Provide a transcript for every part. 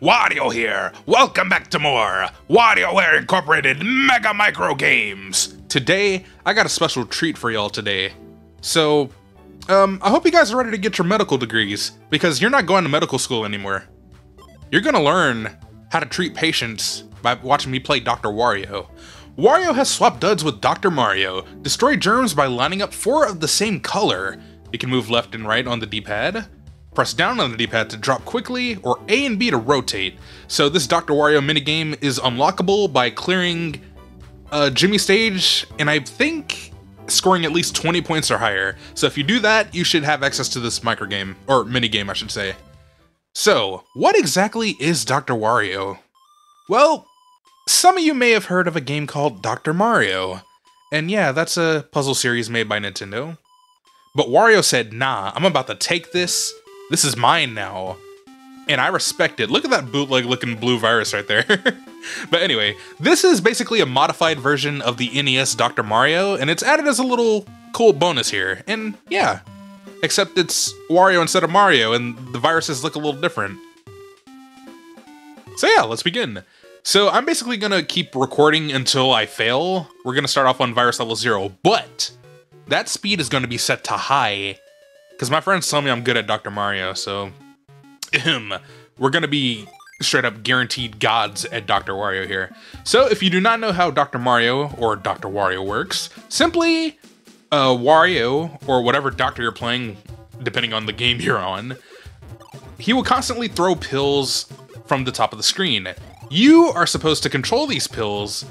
Wario here. Welcome back to more WarioWare Incorporated Mega Microgame$! Today, I got a special treat for y'all today. So, I hope you guys are ready to get your medical degrees, because you're not going to medical school anymore. You're gonna learn how to treat patients by watching me play Dr. Wario. Wario has swapped duds with Dr. Mario, destroyed germs by lining up 4 of the same color. You can move left and right on the D-pad. Press down on the D-pad to drop quickly, or A and B to rotate. So this Dr. Wario minigame is unlockable by clearing Jimmy stage, and I think scoring at least 20 points or higher. So if you do that, you should have access to this microgame, or minigame I should say. So, what exactly is Dr. Wario? Well, some of you may have heard of a game called Dr. Mario. And yeah, that's a puzzle series made by Nintendo. But Wario said, nah, I'm about to take this. This is mine now, and I respect it. Look at that bootleg-looking blue virus right there. But anyway, this is basically a modified version of the NES Dr. Mario, and it's added as a little cool bonus here. And yeah, except it's Wario instead of Mario, and the viruses look a little different. So yeah, let's begin. So I'm basically gonna keep recording until I fail. We're gonna start off on virus level 0, but that speed is gonna be set to high, because my friends tell me I'm good at Dr. Mario, so we're going to be straight up guaranteed gods at Dr. Wario here. So if you do not know how Dr. Mario or Dr. Wario works, simply Wario or whatever doctor you're playing, depending on the game you're on, he will constantly throw pills from the top of the screen. You are supposed to control these pills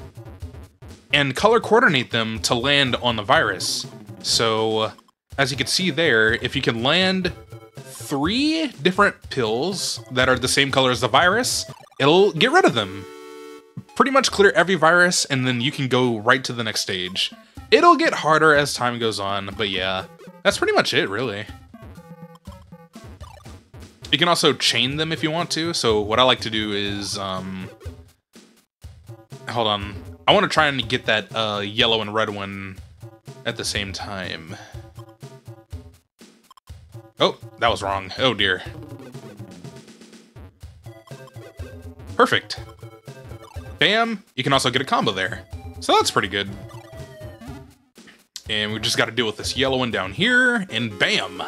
and color coordinate them to land on the virus. So as you can see there, if you can land 3 different pills that are the same color as the virus, it'll get rid of them. Pretty much clear every virus, and then you can go right to the next stage. It'll get harder as time goes on, but yeah, that's pretty much it, really. You can also chain them if you want to, so what I like to do is, hold on. I want to try and get that yellow and red one at the same time. Oh, that was wrong. Oh dear. Perfect. Bam! You can also get a combo there. So that's pretty good. And we just gotta deal with this yellow one down here, and bam!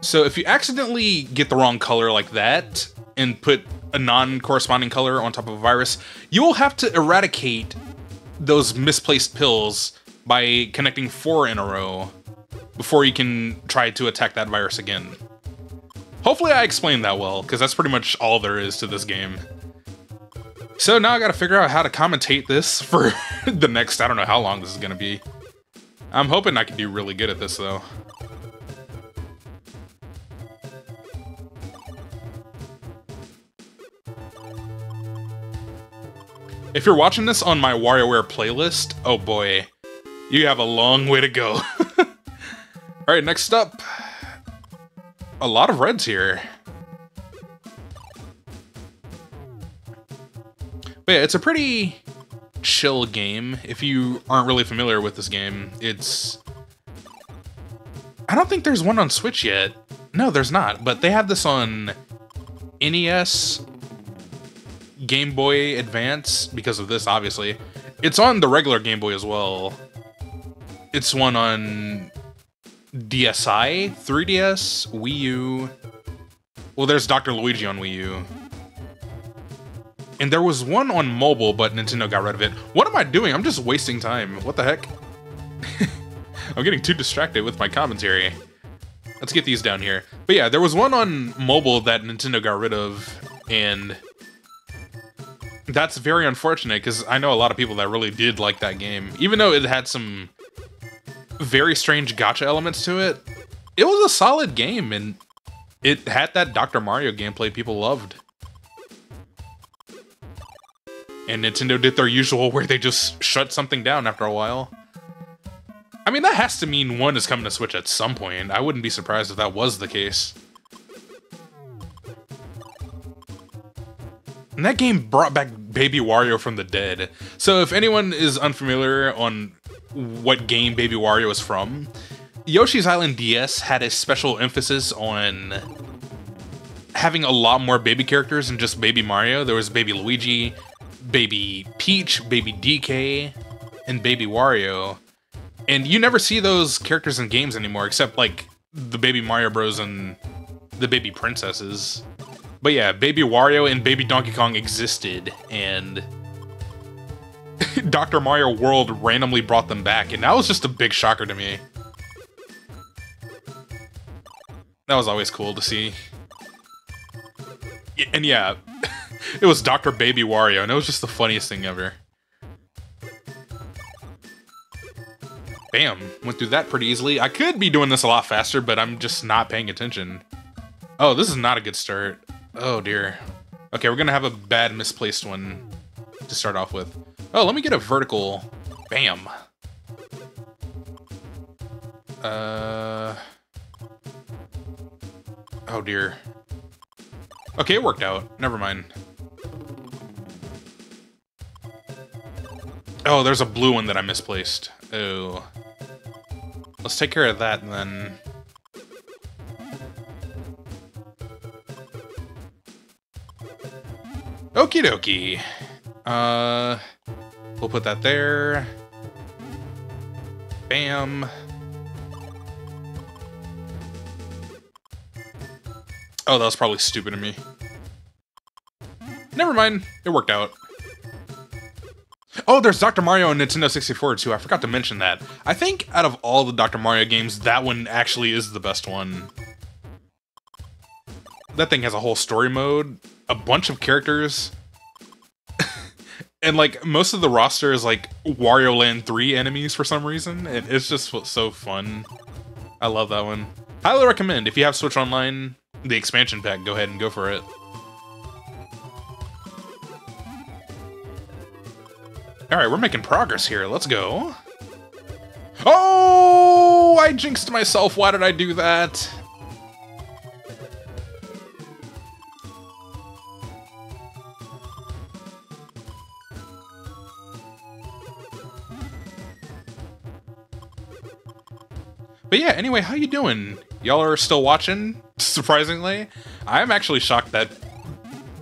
So if you accidentally get the wrong color like that, and put a non-corresponding color on top of a virus, you will have to eradicate those misplaced pills by connecting 4 in a row before you can try to attack that virus again. Hopefully I explained that well, because that's pretty much all there is to this game. So now I gotta figure out how to commentate this for the next, I don't know how long this is gonna be. I'm hoping I can do really good at this though. If you're watching this on my WarioWare playlist, oh boy, you have a long way to go. Alright, next up, a lot of reds here. But yeah, it's a pretty chill game. If you aren't really familiar with this game, it's, I don't think there's one on Switch yet. No, there's not, but they have this on NES, Game Boy Advance, because of this, obviously. It's on the regular Game Boy as well. It's one on DSi, 3DS, Wii U. Well, there's Dr. Luigi on Wii U. And there was one on mobile, but Nintendo got rid of it. What am I doing? I'm just wasting time. What the heck? I'm getting too distracted with my commentary. Let's get these down here. But yeah, there was one on mobile that Nintendo got rid of, and that's very unfortunate, because I know a lot of people that really did like that game. Even though it had some very strange gacha elements to it, it was a solid game, and it had that Dr. Mario gameplay people loved. And Nintendo did their usual where they just shut something down after a while. I mean, that has to mean one is coming to Switch at some point. I wouldn't be surprised if that was the case. And that game brought back Baby Wario from the dead. So if anyone is unfamiliar on what game Baby Wario is from, Yoshi's Island DS had a special emphasis on having a lot more baby characters than just Baby Mario. There was Baby Luigi, Baby Peach, Baby DK, and Baby Wario. And you never see those characters in games anymore, except like the Baby Mario Bros and the Baby Princesses. But yeah, Baby Wario and Baby Donkey Kong existed, and Dr. Mario World randomly brought them back, and that was just a big shocker to me. That was always cool to see. And yeah, it was Dr. Baby Wario, and it was just the funniest thing ever. Bam, went through that pretty easily. I could be doing this a lot faster, but I'm just not paying attention. Oh, this is not a good start. Oh dear. Okay, we're gonna have a bad misplaced one to start off with. Oh, let me get a vertical. Bam. Oh dear. Okay, it worked out. Never mind. Oh, there's a blue one that I misplaced. Oh. Let's take care of that then. Okie dokie. We'll put that there. Bam. Oh, that was probably stupid of me. Never mind. It worked out. Oh, there's Dr. Mario on Nintendo 64 too. I forgot to mention that. I think out of all the Dr. Mario games, that one actually is the best one. That thing has a whole story mode, a bunch of characters, and like most of the roster is like Wario Land 3 enemies for some reason, and it's just so fun. I love that one. Highly recommend. If you have Switch Online, the expansion pack, go ahead and go for it. Alright, we're making progress here. Let's go. Oh, I jinxed myself. Why did I do that? But yeah, anyway, how you doing? Y'all are still watching, surprisingly. I'm actually shocked that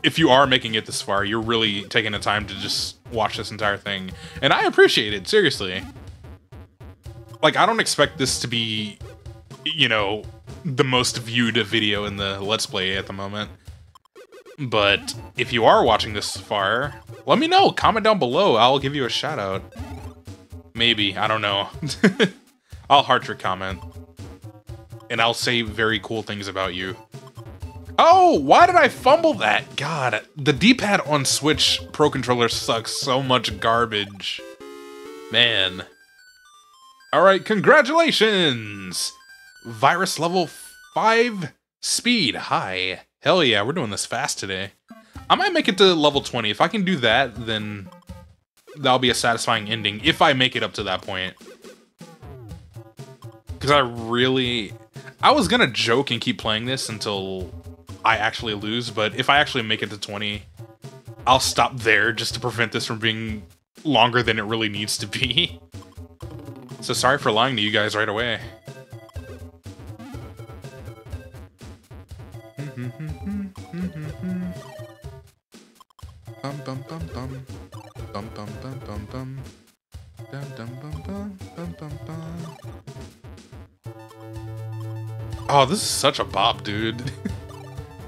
if you are making it this far, you're really taking the time to just watch this entire thing. And I appreciate it, seriously. Like, I don't expect this to be, you know, the most viewed video in the Let's Play at the moment. But if you are watching this far, let me know. Comment down below. I'll give you a shout out. Maybe. I don't know. I'll heart your comment. And I'll say very cool things about you. Oh, why did I fumble that? God, the D-pad on Switch Pro Controller sucks so much garbage. Man. Alright, congratulations! Virus level 5 speed. Hi. Hell yeah, we're doing this fast today. I might make it to level 20. If I can do that, then that'll be a satisfying ending. If I make it up to that point. Because I was gonna joke and keep playing this until I actually lose, but if I actually make it to 20, I'll stop there just to prevent this from being longer than it really needs to be. So sorry for lying to you guys right away. Oh, this is such a bop, dude.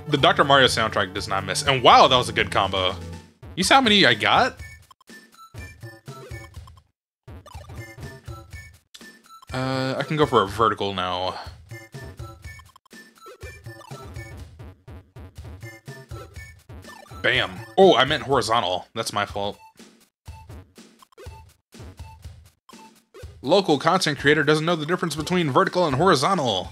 The Dr. Mario soundtrack does not miss. And wow, that was a good combo. You see how many I got? I can go for a vertical now. Bam. Oh, I meant horizontal. That's my fault. Local content creator doesn't know the difference between vertical and horizontal.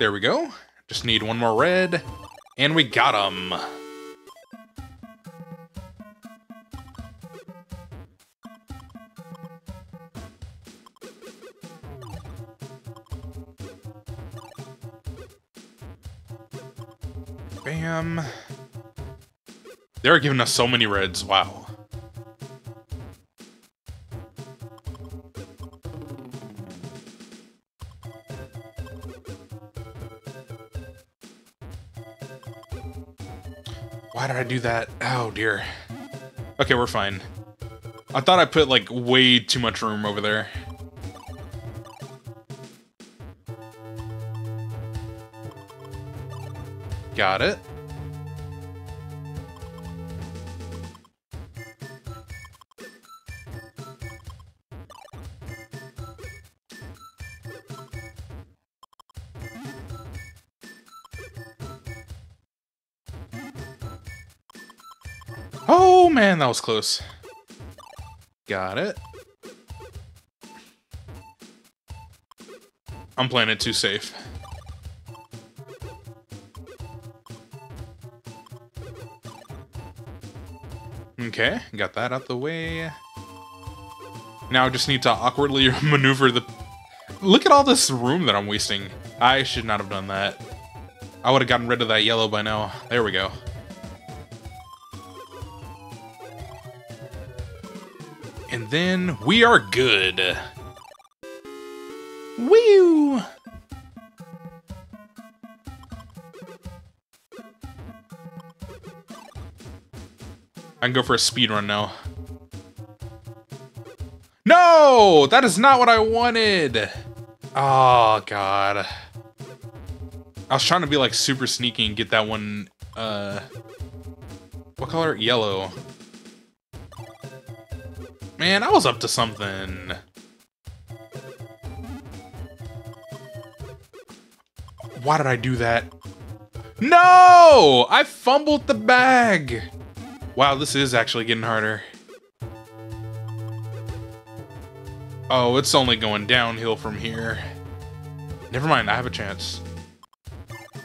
There we go. Just need one more red. And we got him. Bam. They're giving us so many reds. Wow. Why did I do that? Oh, dear. Okay, we're fine. I thought I put, like, way too much room over there. Got it. Oh, man, that was close. Got it. I'm playing it too safe. Okay, got that out the way. Now I just need to awkwardly maneuver the... Look at all this room that I'm wasting. I should not have done that. I would have gotten rid of that yellow by now. There we go. And then we are good. Woo! I can go for a speed run now. No! That is not what I wanted! Oh, God. I was trying to be, like, super sneaky and get that one, what color? Yellow. Man, I was up to something. Why did I do that? No! I fumbled the bag! Wow, this is actually getting harder. Oh, it's only going downhill from here. Never mind, I have a chance.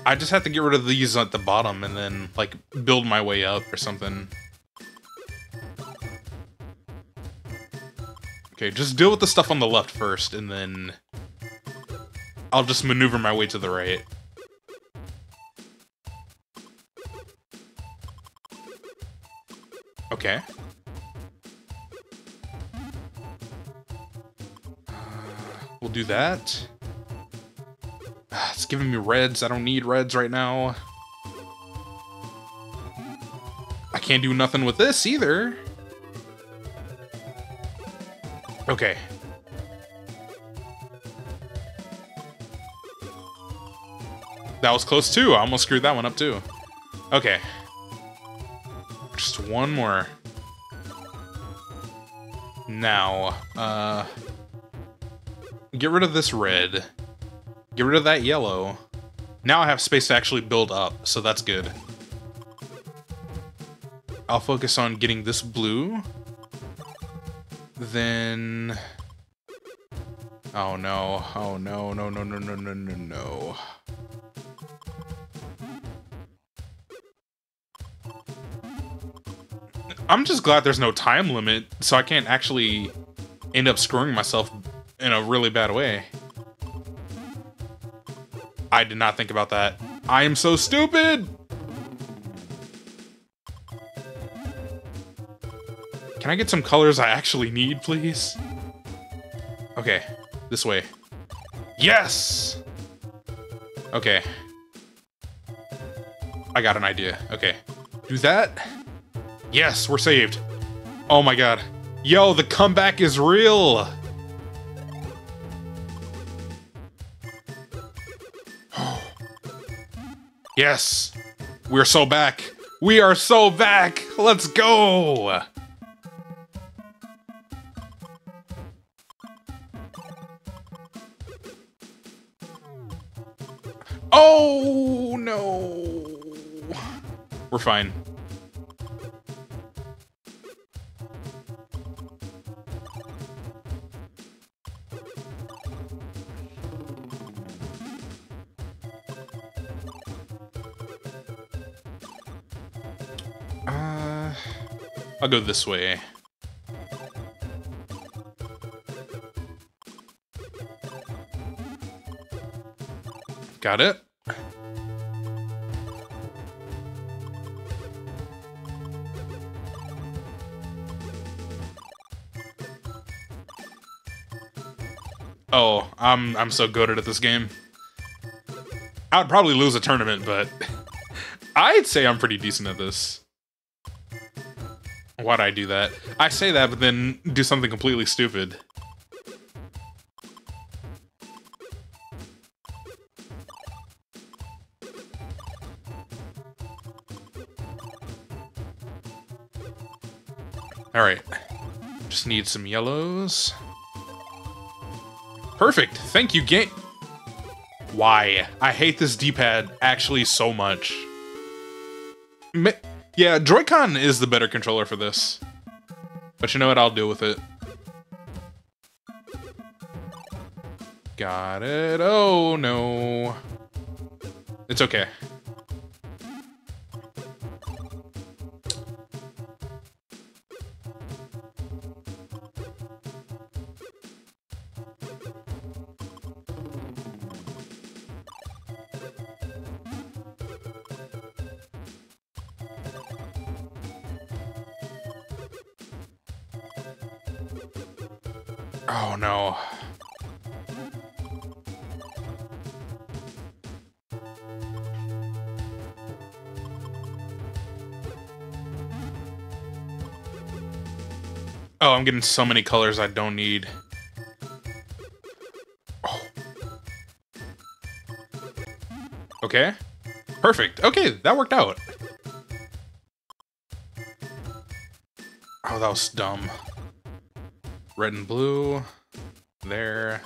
I just have to get rid of these at the bottom and then, like, build my way up or something. Okay, just deal with the stuff on the left first, and then I'll just maneuver my way to the right. Okay. We'll do that. It's giving me reds. I don't need reds right now. I can't do nothing with this either. Okay. That was close too. I almost screwed that one up too. Okay. Just one more. Now, get rid of this red. Get rid of that yellow. Now I have space to actually build up, so that's good. I'll focus on getting this blue. Then... Oh no, oh no, no, no, no, no, no, no, no. I'm just glad there's no time limit, so I can't actually end up screwing myself in a really bad way. I did not think about that. I am so stupid! Can I get some colors I actually need, please? Okay, this way. Yes! Okay. I got an idea. Okay. Do that. Yes, we're saved. Oh my God. Yo, the comeback is real! Yes! We're so back! We are so back! Let's go! Oh, no. We're fine. I'll go this way. Got it. Oh, I'm so goated at this game. I would probably lose a tournament, but I'd say I'm pretty decent at this. Why'd I do that? I say that, but then do something completely stupid. Alright. Just need some yellows. Perfect! Thank you, game. Why? I hate this D-pad actually so much. Yeah, Joy-Con is the better controller for this. But you know what? I'll deal with it. Got it. Oh, no. It's okay. Oh, no. Oh, I'm getting so many colors I don't need. Oh. Okay. Perfect. Okay, that worked out. Oh, that was dumb. Red and blue, there.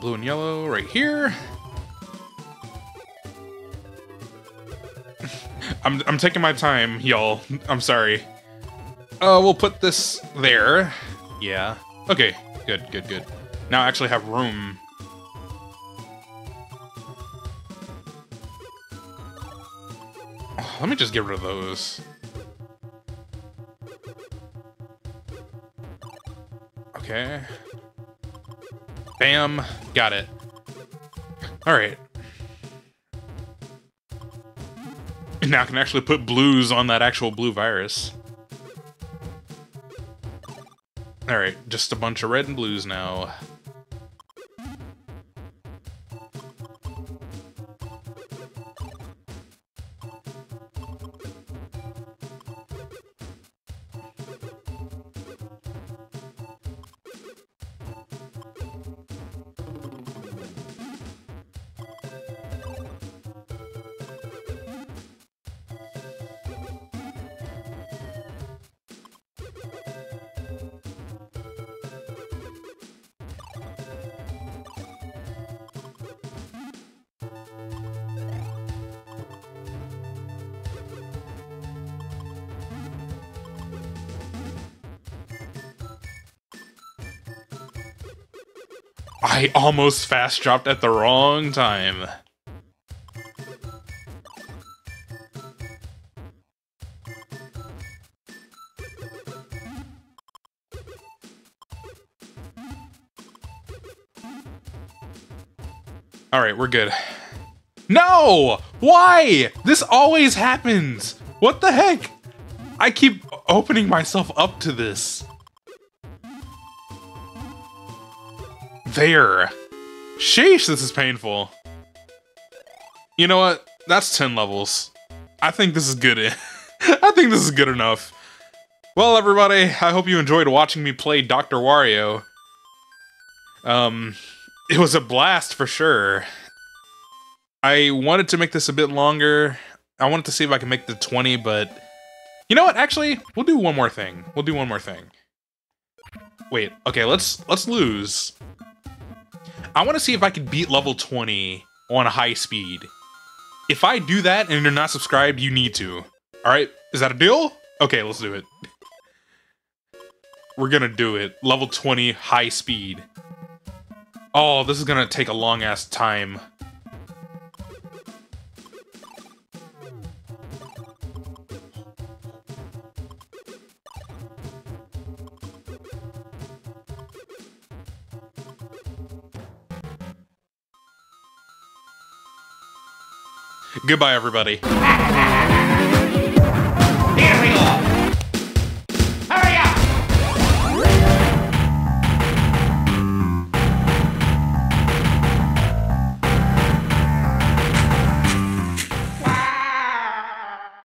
Blue and yellow right here. I'm taking my time, y'all. I'm sorry. We'll put this there. Yeah. Okay. Good, good, good. Now I actually have room. Oh, let me just get rid of those. Okay. Bam. Got it. Alright. Now I can actually put blues on that actual blue virus. Alright, just a bunch of red and blues now. I almost fast dropped at the wrong time. All right, we're good. No! Why? This always happens. What the heck? I keep opening myself up to this. There. Sheesh, this is painful. You know what? That's 10 levels. I think this is good. I think this is good enough. Well, everybody, I hope you enjoyed watching me play Dr. Wario. It was a blast for sure. I wanted to make this a bit longer. I wanted to see if I could make the 20, but you know what? Actually, we'll do one more thing. We'll do one more thing. Wait, okay, let's lose. I want to see if I can beat level 20 on high speed. If I do that and you're not subscribed, you need to. Alright, is that a deal? Okay, let's do it. We're gonna do it. Level 20, high speed. Oh, this is gonna take a long-ass time. Goodbye, everybody.